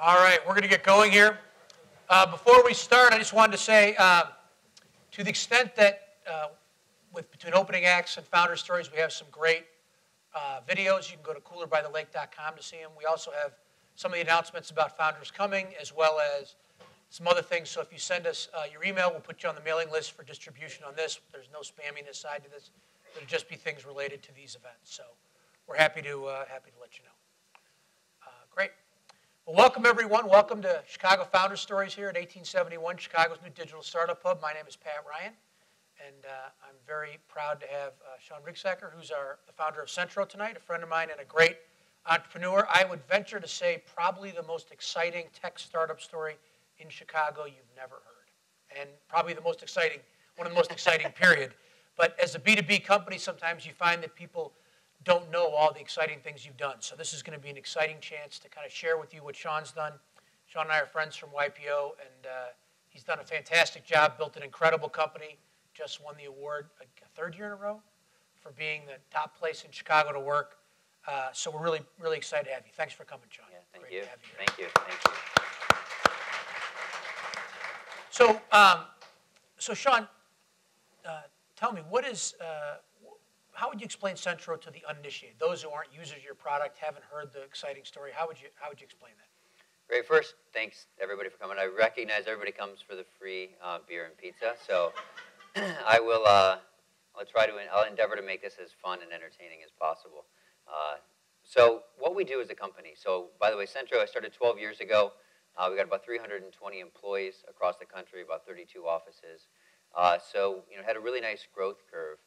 All right, we're going to get going here. Before we start, I just wanted to say, to the extent that between opening acts and founder stories, we have some great videos. You can go to coolerbythelake.com to see them. We also have some of the announcements about founders coming, as well as some other things. So if you send us your email, we'll put you on the mailing list for distribution on this. There's no spamminess side to this. It'll just be things related to these events. So we're happy to let you know. Great. Well, welcome, everyone. Welcome to Chicago Founder Stories here at 1871, Chicago's new digital startup hub. My name is Pat Ryan, and I'm very proud to have Shawn Riegsecker, who's the founder of Centro tonight, a friend of mine and a great entrepreneur. I would venture to say probably the most exciting tech startup story in Chicago you've never heard, and probably the most exciting, one of the most exciting, period. But as a B2B company, sometimes you find that people don't know all the exciting things you've done. So this is going to be an exciting chance to kind of share with you what Shawn's done. Shawn and I are friends from YPO, and he's done a fantastic job, built an incredible company, just won the award a third year in a row for being the top place in Chicago to work. So we're really, really excited to have you. Thanks for coming, Shawn. Yeah, Great to have you here. Thank you. So, Shawn, tell me, what is... How would you explain Centro to the uninitiated? Those who aren't users of your product, haven't heard the exciting story. How would you explain that? Great. First, thanks everybody for coming. I recognize everybody comes for the free beer and pizza, so I will. I'll endeavor to make this as fun and entertaining as possible. So what we do as a company. So by the way, Centro, I started 12 years ago. We got about 320 employees across the country, about 32 offices. So had a really nice growth curve.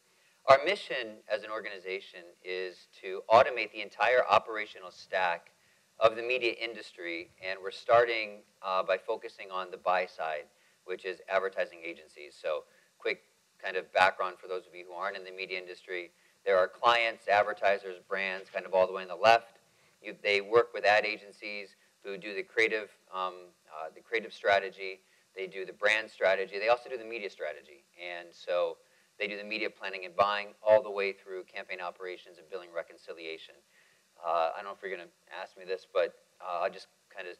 Our mission as an organization is to automate the entire operational stack of the media industry, and we're starting by focusing on the buy side, which is advertising agencies. So quick kind of background for those of you who aren't in the media industry. There are clients, advertisers, brands, kind of all the way on the left. They work with ad agencies who do the creative strategy. They do the brand strategy. They also do the media strategy. And so they do the media planning and buying all the way through campaign operations and billing reconciliation. I don't know if you're going to ask me this, but I'll just kind of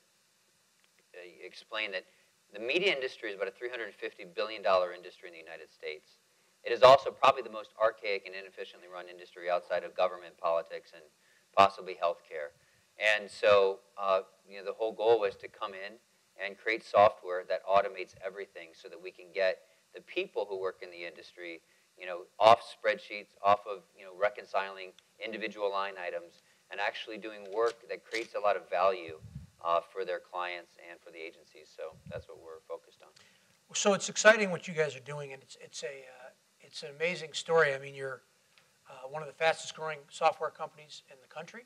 explain that the media industry is about a $350 billion industry in the United States. It is also probably the most archaic and inefficiently run industry outside of government, politics, and possibly healthcare. And so the whole goal was to come in and create software that automates everything so that we can get the people who work in the industry, off spreadsheets, off of, reconciling individual line items, and actually doing work that creates a lot of value for their clients and for the agencies. So that's what we're focused on. So it's exciting what you guys are doing, and it's an amazing story. I mean, you're one of the fastest growing software companies in the country.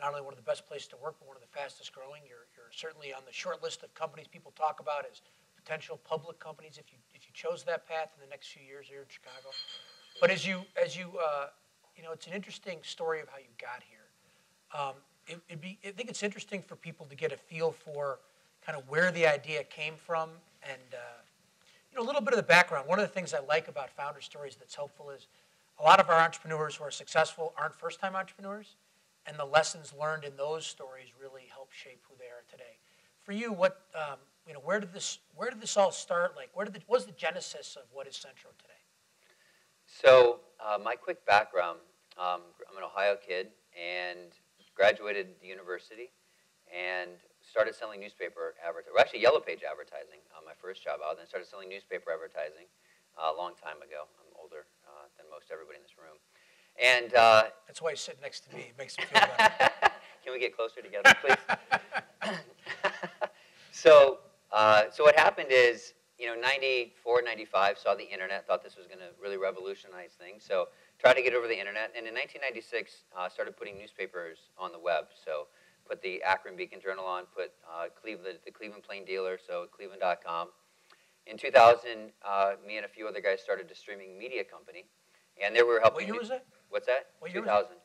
Not only one of the best places to work, but one of the fastest growing. You're certainly on the short list of companies people talk about as potential public companies if you chose that path in the next few years here in Chicago. But as you it's an interesting story of how you got here. I think it's interesting for people to get a feel for kind of where the idea came from and a little bit of the background. One of the things I like about founder stories that's helpful is a lot of our entrepreneurs who are successful aren't first-time entrepreneurs, and the lessons learned in those stories really help shape who they are today. For you, what where did this all start? Like, what was the genesis of what is Centro today? So my quick background: I'm an Ohio kid and graduated the university and started selling newspaper advertising. Well, actually, Yellow Page advertising on my first job out. Then started selling newspaper advertising a long time ago. I'm older than most everybody in this room, and that's why you sit next to me. It makes me feel better. Can we get closer together, please? So. So what happened is, 94, 95, saw the internet, thought this was going to really revolutionize things. So tried to get over the internet. And in 1996, started putting newspapers on the web. So put the Akron Beacon Journal on, put the Cleveland Plain Dealer, so cleveland.com. In 2000, me and a few other guys started a streaming media company. And there we were helping. What year was that? What's that? What year 2000. Was it?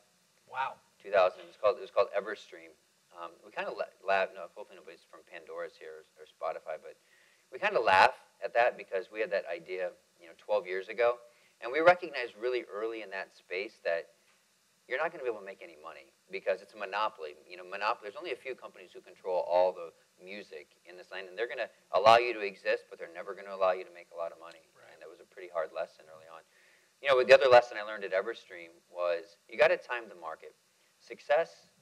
Wow. 2000. It was called EverStream. We kind of hopefully nobody's from Pandora's here or Spotify, but we kind of laugh at that because we had that idea, 12 years ago, and we recognized really early in that space that you're not going to be able to make any money. because it's a monopoly. You know, monopoly, there's only a few companies who control all the music in this land, and they're going to allow you to exist, but they're never going to allow you to make a lot of money. Right. And that was a pretty hard lesson early on. You know, the other lesson I learned at EverStream was you got to time the market. Success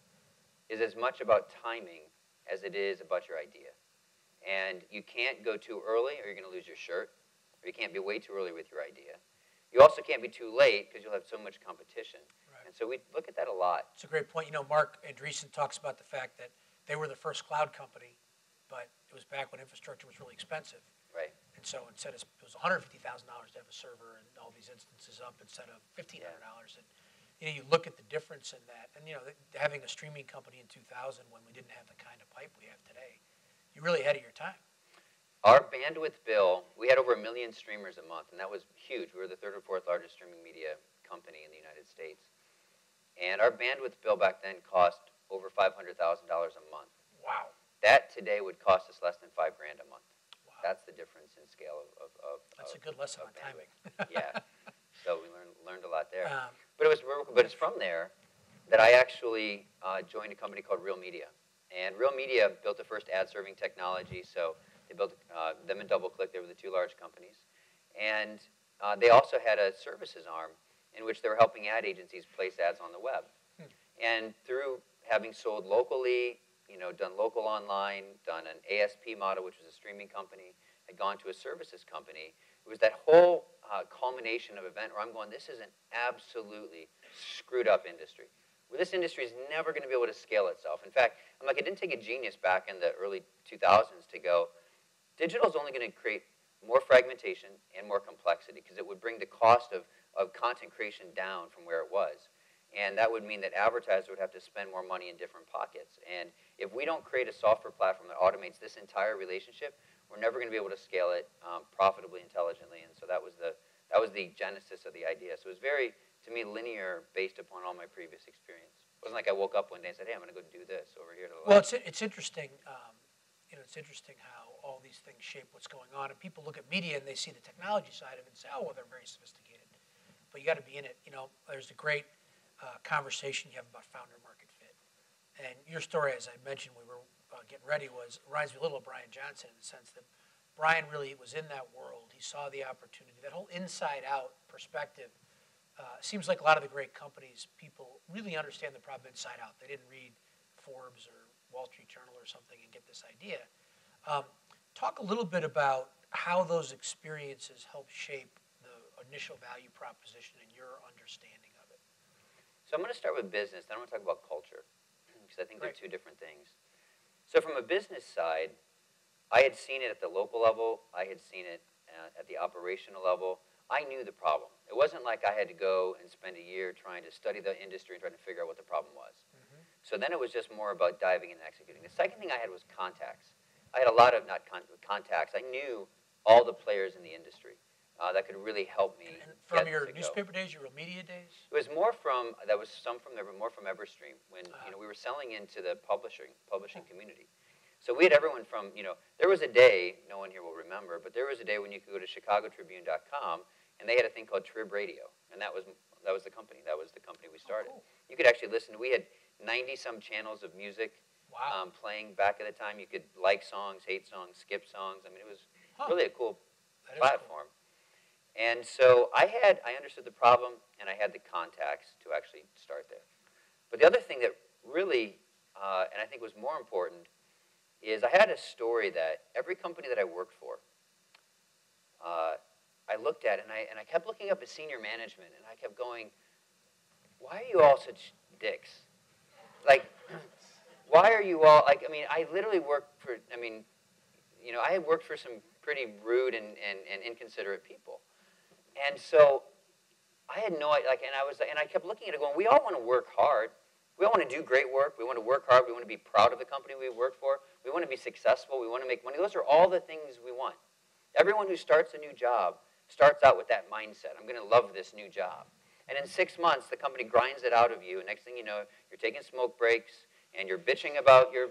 is as much about timing as it is about your idea. And you can't go too early or you're going to lose your shirt, or you can't be way too early with your idea. You also can't be too late because you'll have so much competition. Right. And so we look at that a lot. It's a great point. You know, Mark Andreessen talks about the fact that they were the first cloud company, but it was back when infrastructure was really expensive. Right. And so instead of, it was $150,000 to have a server and all these instances up instead of $1,500. Yeah. And you know, you look at the difference in that. And you know, having a streaming company in 2000 when we didn't have the kind of pipe we have today, you're really ahead of your time. Our bandwidth bill, we had over 1 million streamers a month, and that was huge. We were the third or fourth largest streaming media company in the United States. And our bandwidth bill back then cost over $500,000 a month. Wow. That today would cost us less than $5 grand a month. Wow. That's the difference in scale of That's a good lesson on timing. Yeah. So we learned a lot there. But it's from there that I actually joined a company called Real Media. And Real Media built the first ad serving technology. So they built them in DoubleClick. They were the two large companies. And they also had a services arm in which they were helping ad agencies place ads on the web. Hmm. And through having sold locally, you know, done local online, done an ASP model, which was a streaming company, had gone to a services company, it was that whole culmination of event where I'm going, this is an absolutely screwed up industry. Well, this industry is never going to be able to scale itself. In fact, I'm like, it didn't take a genius back in the early 2000s to go, digital is only going to create more fragmentation and more complexity because it would bring the cost of content creation down from where it was. And that would mean that advertisers would have to spend more money in different pockets. And if we don't create a software platform that automates this entire relationship, we're never going to be able to scale it profitably, intelligently. And so that was the genesis of the idea. So it was very, to me, linear based upon all my previous experience. It wasn't like I woke up one day and said, hey, I'm going to go do this over here to the left. Well, it's interesting. You know, it's interesting how all these things shape what's going on. And people look at media and they see the technology side of it and say, oh, well, they're very sophisticated. But you got to be in it. You know, there's a great conversation you have about founder market fit. And your story, as I mentioned, we were getting ready, reminds me a little of Brian Johnson in the sense that Brian really was in that world. He saw the opportunity. That whole inside-out perspective seems like a lot of the great companies, people really understand the problem inside out. They didn't read Forbes or Wall Street Journal or something and get this idea. Talk a little bit about how those experiences help shape the initial value proposition and your understanding of it. So I'm going to start with business, then I'm going to talk about culture, because I think they're two different things. So from a business side, I had seen it at the local level. I had seen it at the operational level. I knew the problem. It wasn't like I had to go and spend a year trying to study the industry and trying to figure out what the problem was. So then it was just more about diving and executing. The second thing I had was contacts. I had a lot of contacts. I knew all the players in the industry that could really help me. And from your newspaper days, your Real Media days? It was more from, that was some from there, but more from EverStream when you know, we were selling into the publishing community. So we had everyone from, you know, there was a day, no one here will remember, but there was a day when you could go to chicagotribune.com and they had a thing called Trib Radio, and that was the company. That was the company we started. Oh, cool. You could actually listen. We had 90-some channels of music playing back at the time. You could like songs, hate songs, skip songs. I mean, it was really a cool platform. Cool. And so I understood the problem, and I had the contacts to actually start there. But the other thing that really, and I think was more important, is I had a story that every company that I worked for, I looked at, and I kept looking up at senior management, and I kept going, why are you all such dicks? Like, why are you all, like, I mean, I literally worked for, I mean, you know, I had worked for some pretty rude and inconsiderate people. And so I had no idea, like, and I kept looking at it going, we all want to work hard. We all want to do great work. We want to work hard. We want to be proud of the company we work for. We want to be successful. We want to make money. Those are all the things we want. Everyone who starts a new job starts out with that mindset. I'm going to love this new job. And in 6 months, the company grinds it out of you. And next thing you know, you're taking smoke breaks, and you're bitching about your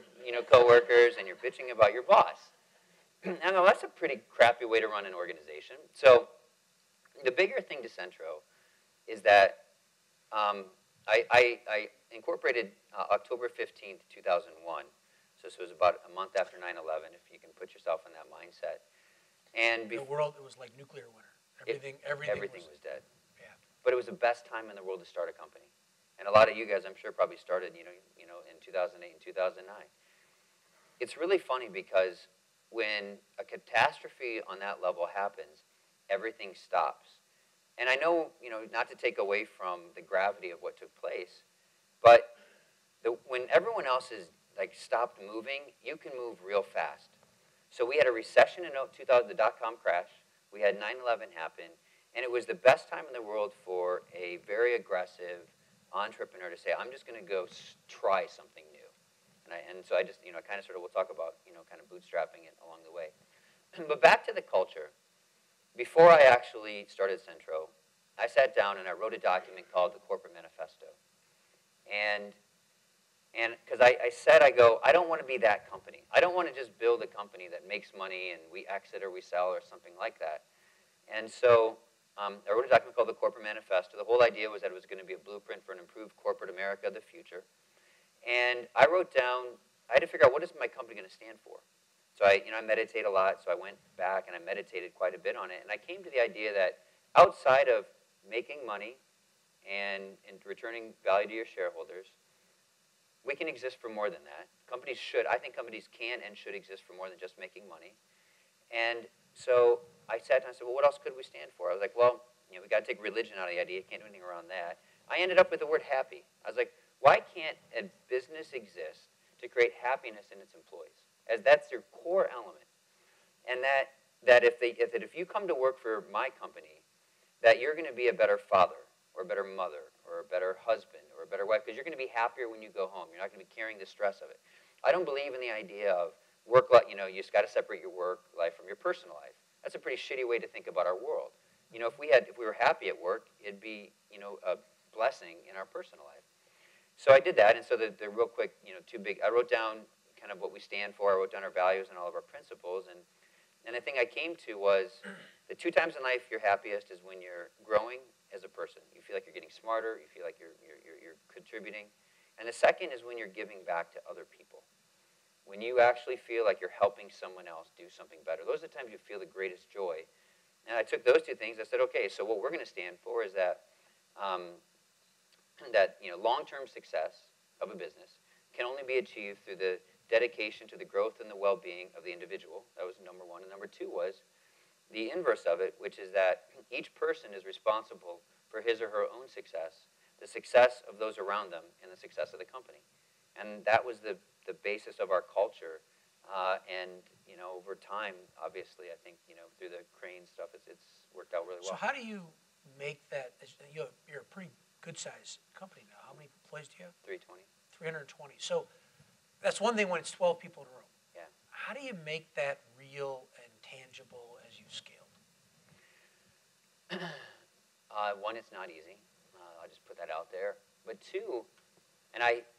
coworkers, and you're bitching about your boss. And that's a pretty crappy way to run an organization. So the bigger thing to Centro is that I incorporated October 15th, 2001. So this was about a month after 9/11, if you can put yourself in that mindset. And the world, it was like nuclear winter. Everything was dead. Yeah. But it was the best time in the world to start a company. And a lot of you guys, I'm sure, probably started, you know, in 2008 and 2009. It's really funny because when a catastrophe on that level happens, everything stops. And I know, you know, not to take away from the gravity of what took place, but when everyone else is like stopped moving, you can move real fast. So we had a recession in 2000, the dot-com crash. We had 9/11 happen, and it was the best time in the world for a very aggressive entrepreneur to say, "I'm just going to go try something new." And so I just, you know, kind of sort of, we'll talk about, you know, kind of bootstrapping it along the way. But back to the culture. Before I actually started Centro, I sat down and I wrote a document called the Corporate Manifesto. And because I said, I go, I don't want to be that company. I don't want to just build a company that makes money and we exit or we sell or something like that. And so I wrote a document called the Corporate Manifesto. The whole idea was that it was going to be a blueprint for an improved corporate America of the future. And I wrote down, I had to figure out, what is my company going to stand for? So I meditate a lot, so I went back and I meditated quite a bit on it. And I came to the idea that outside of making money and returning value to your shareholders, we can exist for more than that. Companies should, I think companies can and should exist for more than just making money. And so I sat down and said, well, what else could we stand for? I was like, well, you know, we got to take religion out of the idea. You can't do anything around that. I ended up with the word happy. I was like, why can't a business exist to create happiness in its employees? As that's their core element. And that if you come to work for my company, that you're going to be a better father or a better mother or a better husband or a better wife, because you're going to be happier when you go home. You're not going to be carrying the stress of it. I don't believe in the idea of work life, you know, you just got to separate your work life from your personal life. That's a pretty shitty way to think about our world. You know, if we were happy at work, it'd be, you know, a blessing in our personal life. So I did that, and so the real quick, you know, I wrote down kind of what we stand for, I wrote down our values and all of our principles, and the thing I came to was the two times in life you're happiest is when you're growing as a person. You feel like you're getting smarter, you feel like you're contributing, and the second is when you're giving back to other people. When you actually feel like you're helping someone else do something better. Those are the times you feel the greatest joy. And I took those two things, I said, okay, so what we're going to stand for is that you know, long-term success of a business can only be achieved through the dedication to the growth and the well-being of the individual. That was number one. And number two was the inverse of it, which is that each person is responsible for his or her own success, the success of those around them, and the success of the company. And that was the basis of our culture. And you know, over time, obviously, I think, you know, through the Crane stuff, it's worked out really well. So how do you make that? You're a pretty good-sized company now. How many employees do you have? 320. 320. So that's one thing when it's 12 people in a room. Yeah. How do you make that real and tangible as you've scaled? One, it's not easy. I'll just put that out there. But two,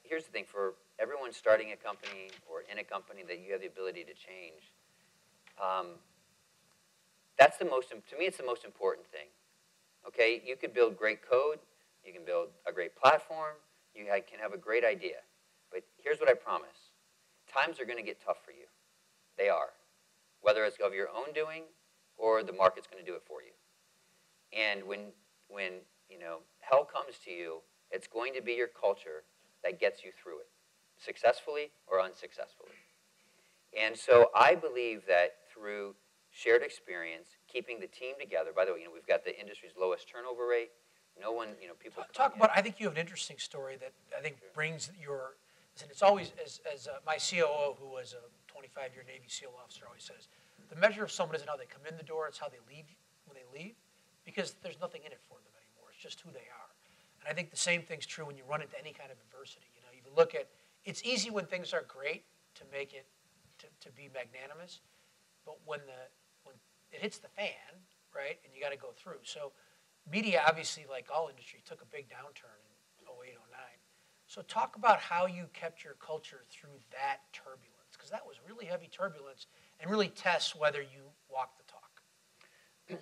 here's the thing, for everyone starting a company or in a company that you have the ability to change, to me it's the most important thing. Okay, you could build great code, you can build a great platform, you can have a great idea. But here's what I promise. Times are going to get tough for you. They are. Whether it's of your own doing or the market's going to do it for you. And when you know, hell comes to you, it's going to be your culture that gets you through it, successfully or unsuccessfully. And so I believe that through shared experience, keeping the team together, by the way, you know, we've got the industry's lowest turnover rate. No one, you know, people... Talk about, I think you have an interesting story that I think brings your... And it's always, as my COO, who was a 25-year Navy SEAL officer, always says, the measure of someone isn't how they come in the door, it's how they leave when they leave, because there's nothing in it for them anymore. It's just who they are. And I think the same thing's true when you run into any kind of adversity. You know, you look at, it's easy when things are great to make it, to be magnanimous, but when it hits the fan, right, and you got to go through. So media, obviously, like all industry, took a big downturn in 08, 09. So talk about how you kept your culture through that turbulence, because that was really heavy turbulence and really tests whether you walk the talk.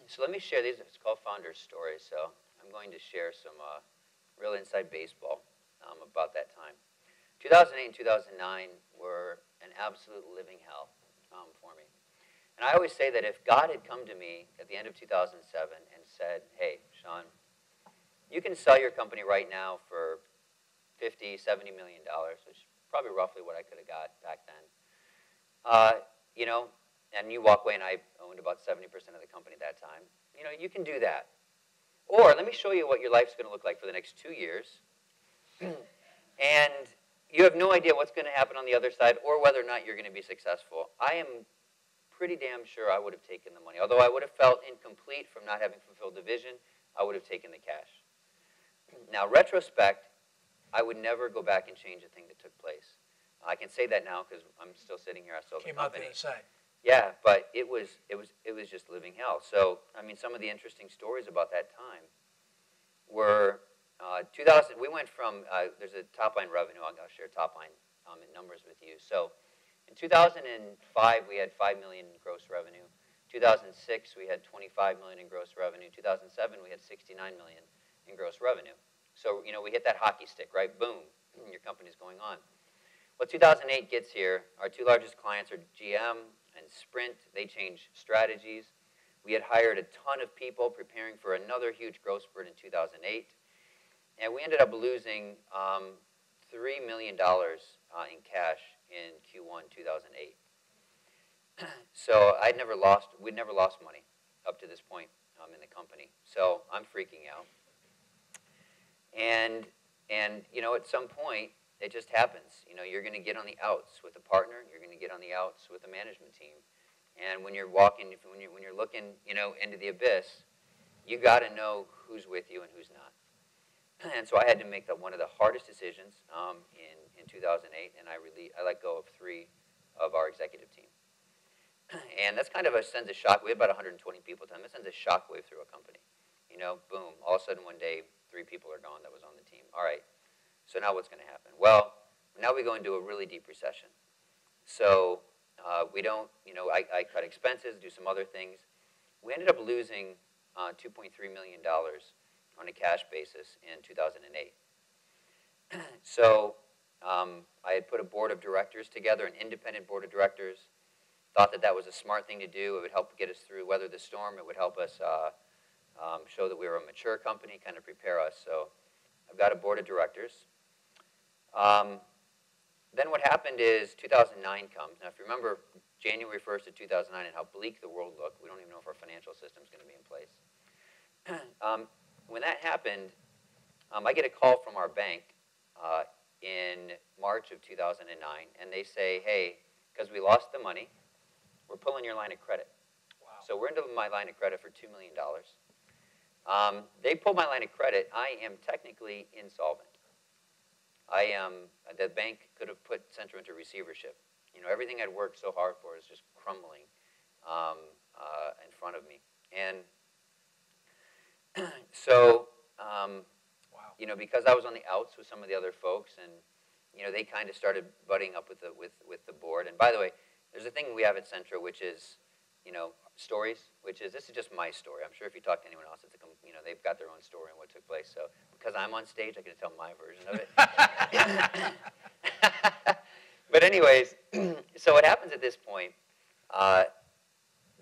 So let me share these. It's called Founder's Story. So I'm going to share some real inside baseball. about that time. 2008 and 2009 were an absolute living hell for me. And I always say that if God had come to me at the end of 2007 and said, hey, Shawn, you can sell your company right now for $50, $70 million, which is probably roughly what I could have got back then, you know, and you walk away, and I owned about 70% of the company at that time, you know, you can do that. Or let me show you what your life's going to look like for the next 2 years, and you have no idea what's going to happen on the other side or whether or not you're going to be successful. I am pretty damn sure I would have taken the money. Although I would have felt incomplete from not having fulfilled the vision, I would have taken the cash. Now, retrospect, I would never go back and change a thing that took place. I can say that now because I'm still sitting here. I still have the company. Came up the other side. Yeah, but it was just living hell. So, I mean, some of the interesting stories about that time were 2000. We went from there's a top line revenue. I'll share top line in numbers with you. So, in 2005 we had $5 million in gross revenue. 2006 we had $25 million in gross revenue. 2007 we had $69 million in gross revenue. So, you know, we hit that hockey stick, right? Boom, your company's going on. Well, 2008 gets here. Our two largest clients are GM and Sprint. They change strategies. We had hired a ton of people preparing for another huge growth spurt in 2008. And we ended up losing $3 million in cash in Q1 2008. So we'd never lost money up to this point in the company. So I'm freaking out. And you know, at some point, it just happens. You know, you're going to get on the outs with a partner. You're going to get on the outs with a management team. And when you're walking, when you're looking, you know, into the abyss, you got to know who's with you and who's not. And so I had to make one of the hardest decisions in 2008, and I let go of 3 of our executive team. And that's kind of sends a shock. We had about 120 people at the time. That sends a shockwave through a company. You know, boom! All of a sudden, one day, 3 people are gone that was on the team. All right. So now what's going to happen? Well, now we go into a really deep recession. So we don't, you know, I cut expenses, do some other things. We ended up losing $2.3 million on a cash basis in 2008. So I had put a board of directors together, an independent board of directors, thought that that was a smart thing to do. It would help get us through, weather the storm. It would help us show that we were a mature company, kind of prepare us. So I've got a board of directors. Then what happened is 2009 comes. Now, if you remember January 1st of 2009 and how bleak the world looked, we don't even know if our financial system's going to be in place. When that happened, I get a call from our bank in March of 2009, and they say, hey, because we lost the money, we're pulling your line of credit. Wow. So we're into my line of credit for $2 million. They pulled my line of credit. I am technically insolvent. The bank could have put Centro into receivership. You know, everything I'd worked so hard for is just crumbling in front of me. And so, wow. You know, because I was on the outs with some of the other folks, and you know, they kind of started butting up with the board. And by the way, there's a thing we have at Centro, which is, you know, stories, which is, this is just my story. I'm sure if you talk to anyone else, it's you know, they've got their own story and what took place. So because I'm on stage, I can tell my version of it. But anyways, so what happens at this point,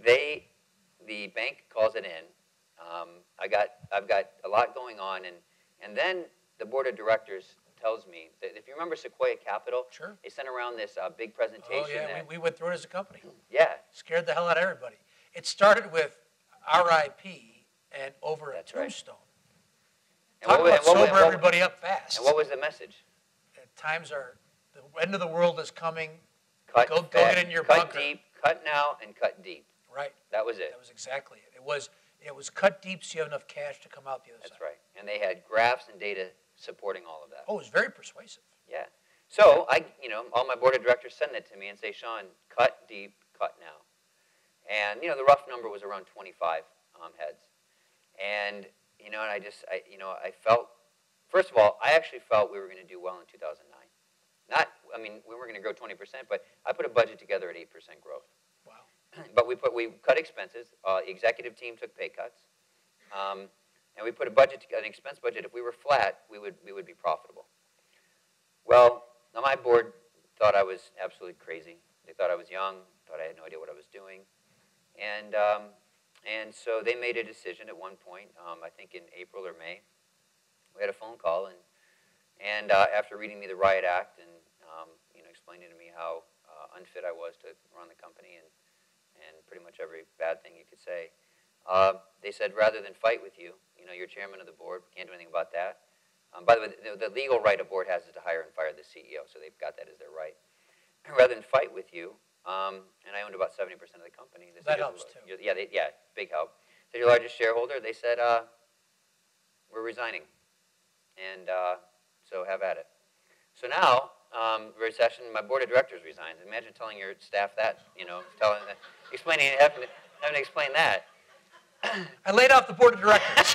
the bank calls it in. I've got a lot going on, and then the board of directors tells me that, if you remember Sequoia Capital, sure, they sent around this big presentation. Oh yeah, that, we went through it as a company. Yeah, scared the hell out of everybody. It started with R.I.P. and over a tombstone. Right. Talk about sober everybody up fast. And what was the message? Times are, the end of the world is coming. Go get in your bunker. Cut deep, cut now, and cut deep. Right. That was it. That was exactly it. It was cut deep so you have enough cash to come out the other side. That's right. And they had graphs and data supporting all of that. Oh, it was very persuasive. Yeah. So I, you know, all my board of directors send that to me and say, Shawn, cut deep, cut now. And, you know, the rough number was around 25 heads. And, you know, and I just, you know, I felt, first of all, I actually felt we were going to do well in 2009. Not, I mean, we were going to grow 20%, but I put a budget together at 8% growth. Wow. But we cut expenses. The executive team took pay cuts. And we put an expense budget. If we were flat, we would be profitable. Well, my board thought I was absolutely crazy. They thought I was young, thought I had no idea what I was doing. And so they made a decision at one point, I think in April or May. We had a phone call, and after reading me the riot act and explaining to me how unfit I was to run the company and pretty much every bad thing you could say, they said, rather than fight with you, you're chairman of the board, we can't do anything about that. By the way, the legal right a board has is to hire and fire the CEO, so they've got that as their right. Rather than fight with you, and I owned about 70% of the company. This that helps too. Yeah, big help. So your largest shareholder, they said, we're resigning, and so have at it. So now, recession, my board of directors resigns. Imagine telling your staff that, telling that, explaining, having to explain that. I laid off the board of directors.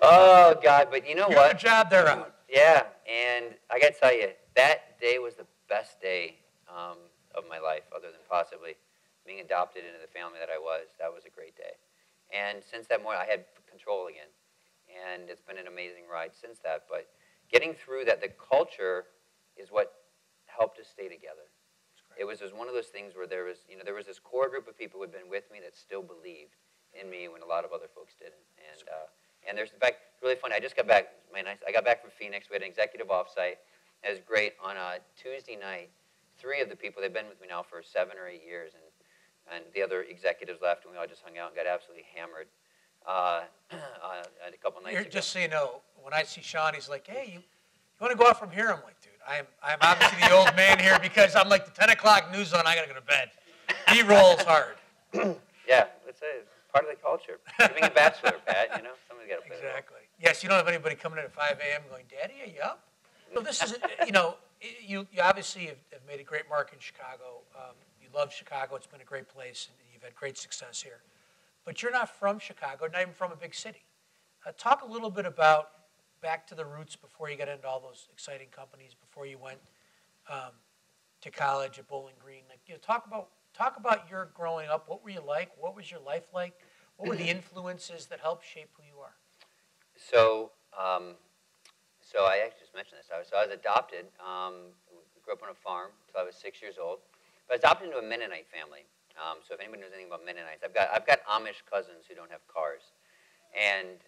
Oh, God, but you know what? Good job, they're out. Yeah, and I got to tell you, that day was the best day of my life, other than possibly being adopted into the family that I was. That was a great day. And since that morning, I had control again. And it's been an amazing ride since that. But getting through that, the culture is what helped us stay together. It was one of those things where there was this core group of people who had been with me that still believed in me when a lot of other folks didn't. And there's, in fact, it's really funny. I just got back. I got back from Phoenix. We had an executive offsite. It was great. On a Tuesday night, three of the people, they've been with me now for 7 or 8 years, and the other executives left, and we all just hung out and got absolutely hammered. A couple nights ago. Just so you know, when I see Shawn, he's like, "Hey, you want to go out from here?" I'm like, "Dude, I'm obviously the old man here because I'm like the 10 o'clock news on. I gotta go to bed." He rolls hard. Yeah, let's say it's part of the culture. Being a bachelor, Pat, someone's gotta play. Exactly. Yes, you don't have anybody coming in at 5 a.m. going, "Daddy, are you up?" So this is, you obviously have made a great mark in Chicago. You love Chicago. It's been a great place, and you've had great success here. But you're not from Chicago, not even from a big city. Talk a little bit about back to the roots before you got into all those exciting companies, before you went to college at Bowling Green. Like, talk about your growing up. What were you like? What was your life like? What were the influences that helped shape who you are? So, so I actually just mentioned this. I was adopted. Grew up on a farm until I was 6 years old. But I was adopted into a Mennonite family. So if anybody knows anything about Mennonites, I've got Amish cousins who don't have cars, and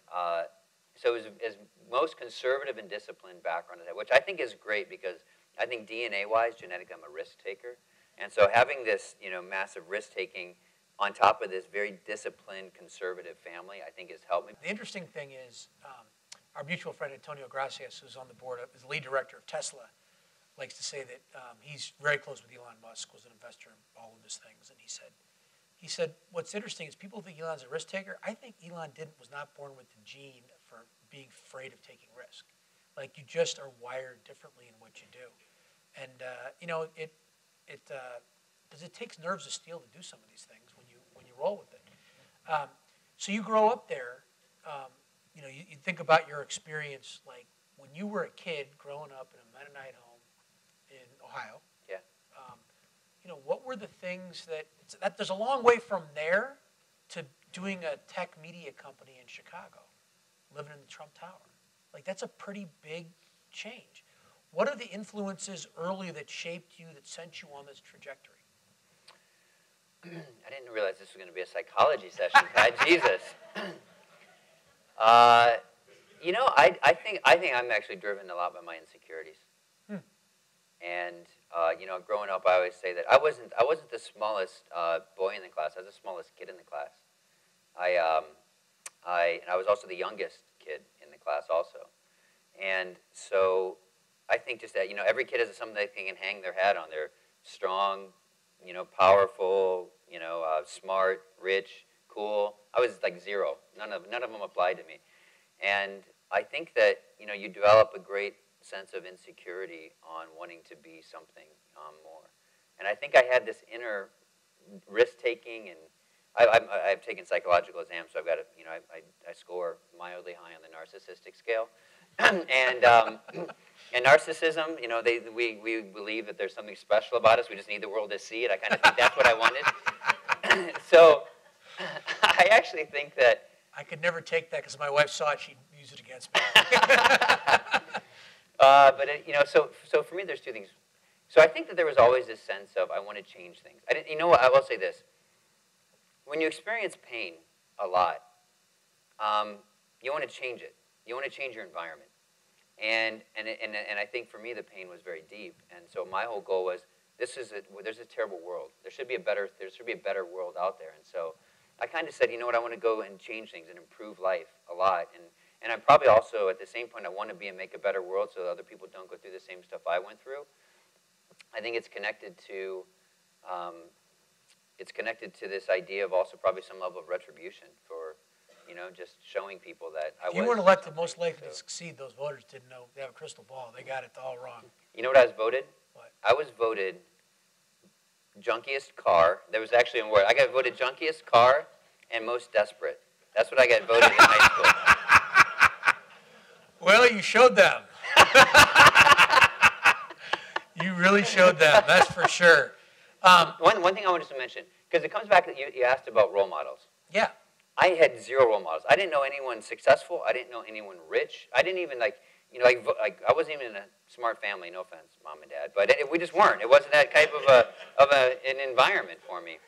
so it was as most conservative and disciplined background, which I think is great because I think DNA-wise, genetically, I'm a risk taker, and so having this massive risk taking on top of this very disciplined conservative family, I think has helped me. The interesting thing is, our mutual friend Antonio Gracias, who's on the board, is the lead director of Tesla, likes to say that he's very close with Elon Musk, was an investor in all of his things, and he said, what's interesting is people think Elon's a risk taker. I think Elon was not born with the gene for being afraid of taking risk. Like, you just are wired differently in what you do, and it takes nerves of steel to do some of these things when you roll with it. So you grow up there, you think about your experience like when you were a kid growing up in a Mennonite home. In Ohio, yeah. What were the things that there's a long way from there to doing a tech media company in Chicago, living in the Trump Tower. Like, that's a pretty big change. What are the influences early that shaped you, that sent you on this trajectory? I didn't realize this was going to be a psychology session. God, Jesus. I think I'm actually driven a lot by my insecurities. And growing up, I always say that I wasn't the smallest boy in the class. I was the smallest kid in the class. I was also the youngest kid in the class also. And so I think just that every kid has something they can hang their hat on. They're strong, powerful, smart, rich, cool. I was like zero. None of them applied to me. And I think that you develop a great sense of insecurity on wanting to be something more, and I think I had this inner risk-taking, and I've taken psychological exams, so I've got a, I score mildly high on the narcissistic scale, and narcissism, we believe that there's something special about us. We just need the world to see it. I kind of think that's what I wanted. So I actually think that I could never take that because my wife saw it. She use it against me. So for me, there's two things. So I think that there was always this sense of, I want to change things. I will say this. When you experience pain a lot, you want to change it. You want to change your environment. And I think for me, the pain was very deep. And so my whole goal was, there's a terrible world. There should be a better world out there. And so I kind of said, you know what, I want to go and change things and improve life a lot. And I'm probably also, at the same point, I want to be and make a better world so that other people don't go through the same stuff I went through. I think it's connected to, this idea of also probably some level of retribution for, just showing people that I was. You weren't elected most likely to succeed. Those voters didn't know. They have a crystal ball. They got it all wrong. You know what I was voted? What? I was voted junkiest car. There was actually a word. I got voted junkiest car and most desperate. That's what I got voted in high school. Well, you showed them. You really showed them, that's for sure. One thing I wanted to mention, because it comes back that you asked about role models. Yeah. I had zero role models. I didn't know anyone successful. I didn't know anyone rich. I didn't even I wasn't even in a smart family, no offense, mom and dad, but we just weren't. It wasn't that type of an environment for me.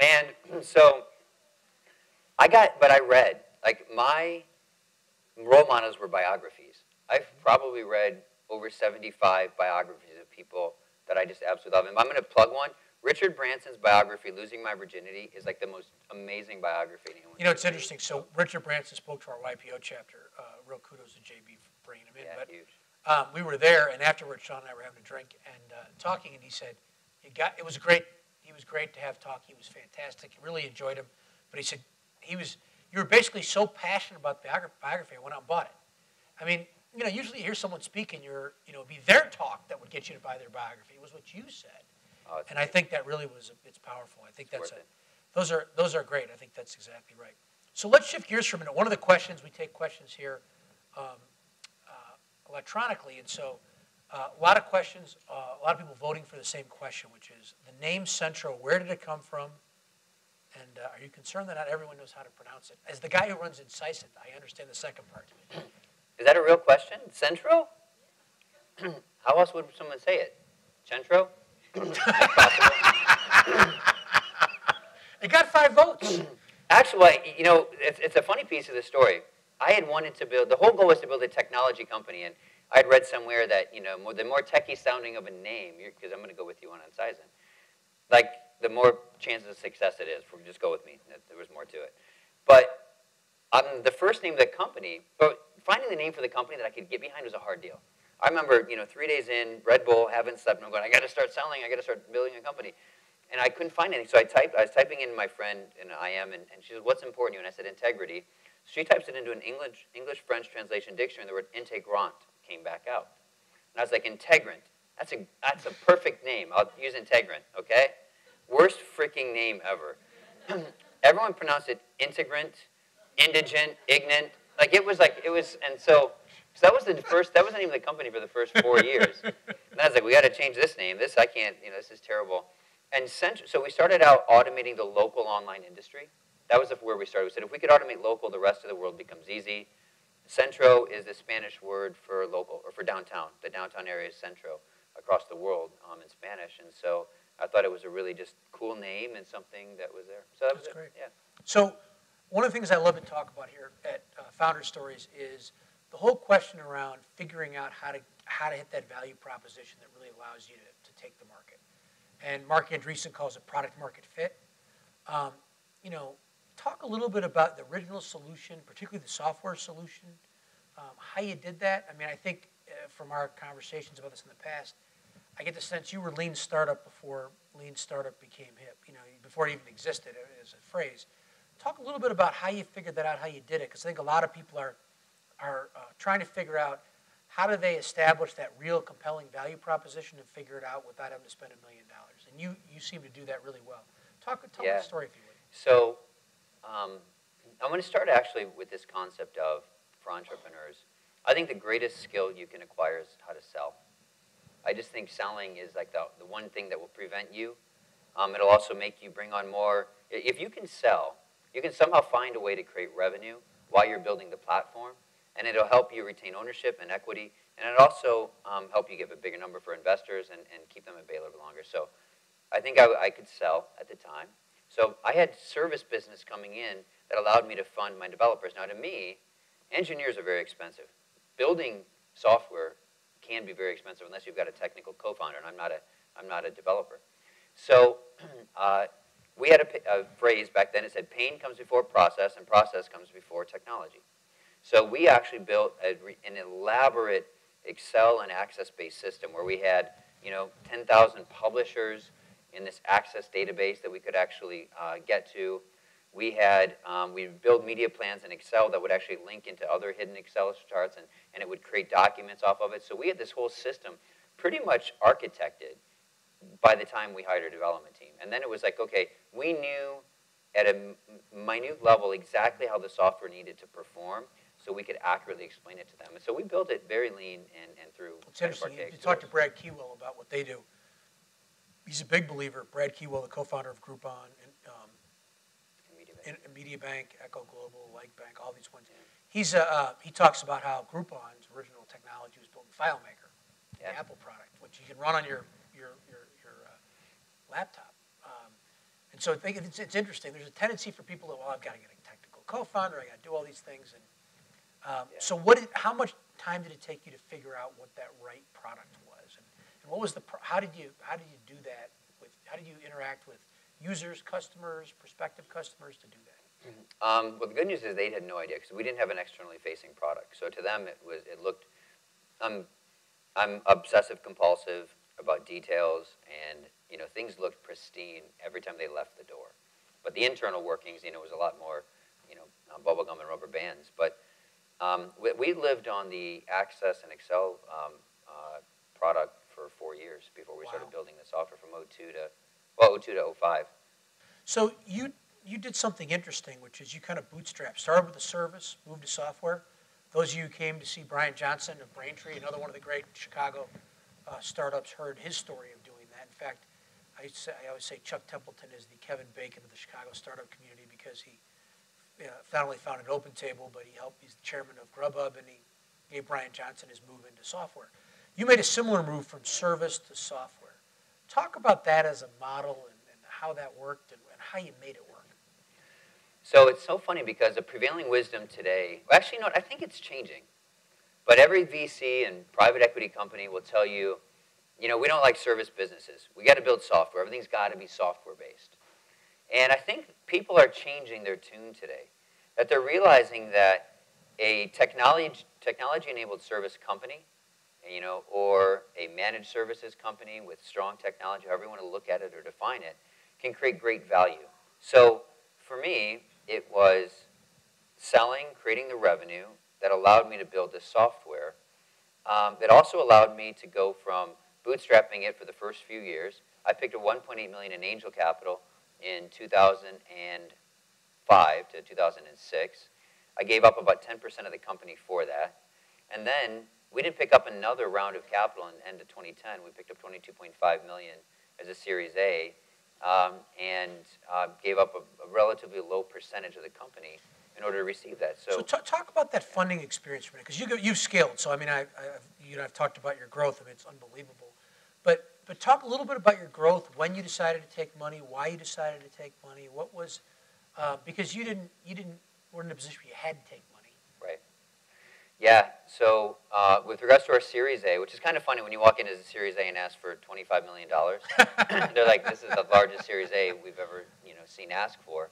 And so I read, my role models were biographies. I've probably read over 75 biographies of people that I just absolutely love. And I'm going to plug one. Richard Branson's biography, Losing My Virginity, is the most amazing biography anyone. It's interesting. So Richard Branson spoke to our YPO chapter. Real kudos to JB for bringing him in. Yeah, but, huge. We were there, and afterwards, Sean and I were having a drink and talking, and he said, it was great. He was great to have talk. He was fantastic. Really enjoyed him. But he said, you were basically so passionate about biography, I went out and bought it. Usually you hear someone speak and it'd be their talk that would get you to buy their biography. It was what you said. Oh, and great. I think that really was, it's powerful. I think those are great. I think that's exactly right. So let's shift gears for a minute. One of the questions, we take questions here electronically. And so a lot of questions, a lot of people voting for the same question, which is the name Centro, where did it come from? And are you concerned that not everyone knows how to pronounce it? As the guy who runs Incisive, I understand the second part. Is that a real question? Centro? How else would someone say it? Centro? It got 5 votes. Actually, it's a funny piece of the story. I had wanted to build, the whole goal was to build a technology company, and I'd read somewhere that, the more techie sounding of a name, because I'm going to go with you on Unsizen, the more chances of success it is. Just go with me. There was more to it. But the first name of the company, finding the name for the company that I could get behind was a hard deal. I remember, 3 days in, Red Bull, haven't slept, and I'm going, I got to start selling, I got to start building a company. And I couldn't find anything, so I was typing in my friend, and she said, what's important to you? And I said, integrity. So she types it into an English-French translation dictionary, and the word integrant came back out. And I was like, integrant, that's a perfect name. I'll use integrant, okay? Worst freaking name ever. Everyone pronounced it integrant, indigent, ignorant. So that was that was the name of the company for the first 4 years. And I was like, we got to change this name. This, I can't, this is terrible. And so we started out automating the local online industry. That was where we started. We said, if we could automate local, the rest of the world becomes easy. Centro is the Spanish word for local, or for downtown. The downtown area is Centro across the world in Spanish. And so I thought it was a really just cool name and something that was there. So that's great. Yeah. So one of the things I love to talk about here at Founder Stories is the whole question around figuring out how to hit that value proposition that really allows you to take the market. And Mark Andreessen calls it product market fit. Talk a little bit about the original solution, particularly the software solution, how you did that. I think from our conversations about this in the past, I get the sense you were lean startup before lean startup became hip, before it even existed as a phrase. Talk a little bit about how you figured that out, how you did it, because I think a lot of people are trying to figure out how do they establish that real compelling value proposition and figure it out without having to spend $1 million. And you seem to do that really well. Tell me the story, if you would. So I'm going to start actually with this concept of, for entrepreneurs, I think the greatest skill you can acquire is how to sell. I just think selling is the one thing that will prevent you. It'll also make you bring on more. If you can sell, you can somehow find a way to create revenue while you're building the platform. And it'll help you retain ownership and equity, and it'll also help you give a bigger number for investors and keep them at bay a little longer. So I think I could sell at the time. So I had service business coming in that allowed me to fund my developers. Now to me, engineers are very expensive. Building software can be very expensive unless you've got a technical co-founder, and I'm not a developer. So we had a phrase back then, it said pain comes before process and process comes before technology. So we actually built an elaborate Excel and access-based system where we had 10,000 publishers in this access database that we could actually get to. We had, we build media plans in Excel that would actually link into other hidden Excel charts, and it would create documents off of it. So we had this whole system pretty much architected by the time we hired a development team. And then it was like, okay, we knew at a minute level exactly how the software needed to perform, so we could accurately explain it to them. And so we built it very lean and through. It's interesting, you talked to Brad Keywell about what they do. He's a big believer, Brad Keywell, the co-founder of Groupon, and Media Bank, Echo Global, Like Bank, all these ones. Yeah. He's he talks about how Groupon's original technology was built in FileMaker, the Apple product, which you can run on your laptop. And so I think it's interesting. There's a tendency for people that, well, I've got to get a technical co-founder, I got to do all these things. And so how much time did it take you to figure out what that right product was, and what was the how did you do that with, how did you interact with users, customers, prospective customers to do that? Well, the good news is they had no idea because we didn't have an externally facing product. So to them, it looked. I'm obsessive compulsive about details, and things looked pristine every time they left the door, but the internal workings, was a lot more, bubblegum and rubber bands, but. We lived on the Access and Excel product for 4 years before we started building the software from 02 to 05. So you did something interesting, which is you kind of bootstrapped. Started with a service, moved to software. Those of you who came to see Brian Johnson of Braintree, another one of the great Chicago startups, heard his story of doing that. In fact, I always say Chuck Templeton is the Kevin Bacon of the Chicago startup community because he not only founded OpenTable, but he helped. He's the chairman of Grubhub, and he gave Brian Johnson his move into software. You made a similar move from service to software. Talk about that as a model and how that worked and how you made it work. So it's so funny because the prevailing wisdom today, actually, no, I think it's changing. But every VC and private equity company will tell you, we don't like service businesses. We got to build software. Everything's got to be software-based. And I think people are changing their tune today, that they're realizing that a technology-enabled service company, or a managed services company with strong technology, however you want to look at it or define it, can create great value. So for me, it was selling, creating the revenue that allowed me to build this software. That also allowed me to go from bootstrapping it for the first few years. I picked up $1.8 million in angel capital in 2005 to 2006. I gave up about 10% of the company for that. And then we didn't pick up another round of capital in the end of 2010. We picked up $22.5 million as a Series A and gave up a relatively low percentage of the company in order to receive that. So talk about that funding experience for me, because you've scaled. So I mean, I've talked about your growth. I mean, it's unbelievable. But talk a little bit about your growth, when you decided to take money, why you decided to take money, what was, because you weren't in a position where you had to take money. Right. Yeah, so with regards to our Series A, which is kind of funny when you walk into the Series A and ask for $25 million, they're like, this is the largest Series A we've ever seen ask for.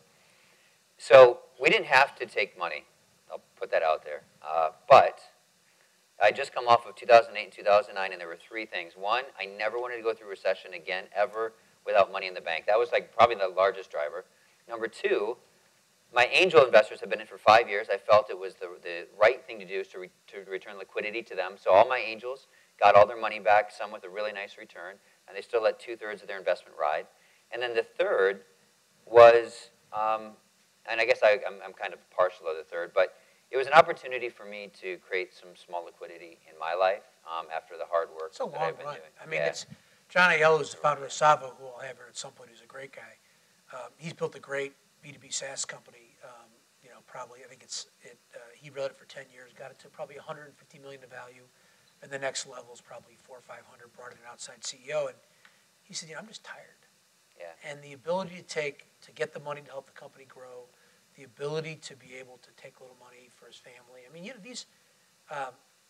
So we didn't have to take money. I'll put that out there. But I just come off of 2008 and 2009, and there were three things. One, I never wanted to go through recession again, ever, without money in the bank. That was like probably the largest driver. Number two, my angel investors have been in for 5 years. I felt it was the right thing to do is to return liquidity to them. So all my angels got all their money back, some with a really nice return, and they still let 2/3 of their investment ride. And then the third was, and I guess I'm kind of partial of the third, but it was an opportunity for me to create some small liquidity in my life after the hard work that I've been doing. I mean, it's John Aiello is the founder of Savo, who I'll have here at some point, who's a great guy. He's built a great B2B SaaS company, probably, I think he wrote it for 10 years, got it to probably $150 million in value, and the next level is probably 400 or 500, brought in an outside CEO, and he said, I'm just tired. Yeah. And the ability to get the money to help the company grow, the ability to be able to take a little money for his family. I mean, these,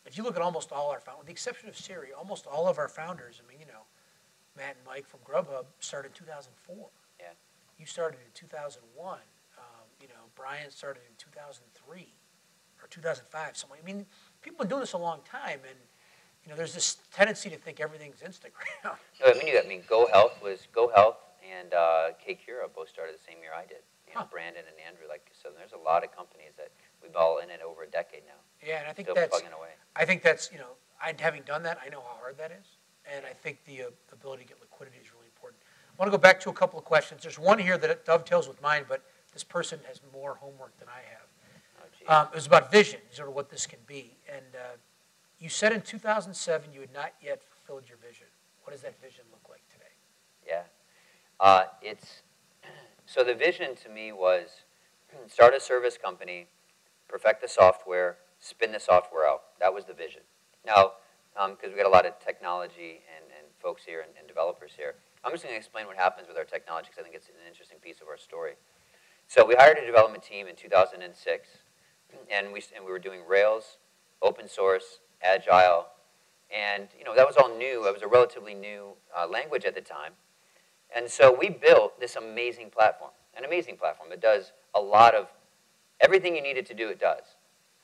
if you look at almost all our founders, with the exception of Siri, almost all of our founders, Matt and Mike from Grubhub started in 2004. Yeah. You started in 2001. Brian started in 2003 or 2005, something. People have been doing this a long time, and there's this tendency to think everything's Instagram. No, we knew that. Go Health and Kcura both started the same year I did. Brandon and Andrew, so there's a lot of companies that we've all in it over a decade now. Yeah, and I think still that's plugging away. I think that's having done that, I know how hard that is, and I think the ability to get liquidity is really important. I want to go back to a couple of questions. There's one here that it dovetails with mine, but this person has more homework than I have. It was about vision, sort of what this can be. And you said in 2007 you had not yet fulfilled your vision. What does that vision look like today? Yeah. So the vision to me was start a service company, perfect the software, spin the software out. That was the vision. Now, because we got a lot of technology and folks here and developers here, I'm just going to explain what happens with our technology because I think it's an interesting piece of our story. So we hired a development team in 2006, and we were doing Rails, open source, agile, and that was all new. It was a relatively new language at the time, and so we built this amazing platform. An amazing platform. It does a lot of everything you need it to do. It does.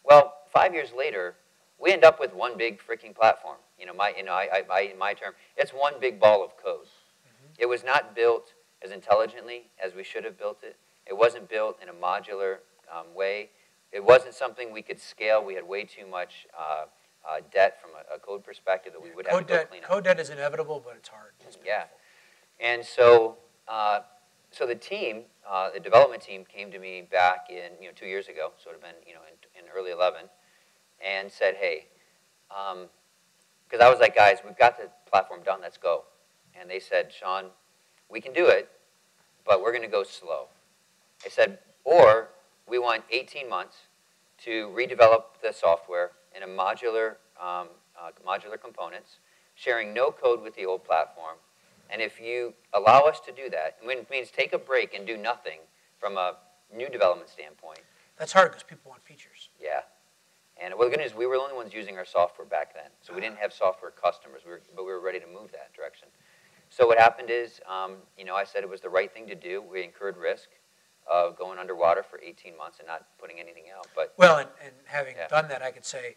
Well, 5 years later, we end up with one big freaking platform. In my term, it's one big ball of code. Mm-hmm. It was not built as intelligently as we should have built it. It wasn't built in a modular way. It wasn't something we could scale. We had way too much debt from a code perspective that we would have to clean up. Code debt is inevitable, but it's hard. It's painful. And so, the team, the development team, came to me back in 2 years ago, sort of been in early 11, and said, "Hey," because I was like, "Guys, we've got the platform done. Let's go." And they said, "Shawn, we can do it, but we're going to go slow." I said, or we want 18 months to redevelop the software in a modular components, sharing no code with the old platform. And if you allow us to do that, it means take a break and do nothing from a new development standpoint. That's hard because people want features. Yeah. And the good news is we were the only ones using our software back then. So we didn't have software customers, but we were ready to move that direction. So what happened is, I said it was the right thing to do. We incurred risk of going underwater for 18 months and not putting anything out. But well, and having done that, I could say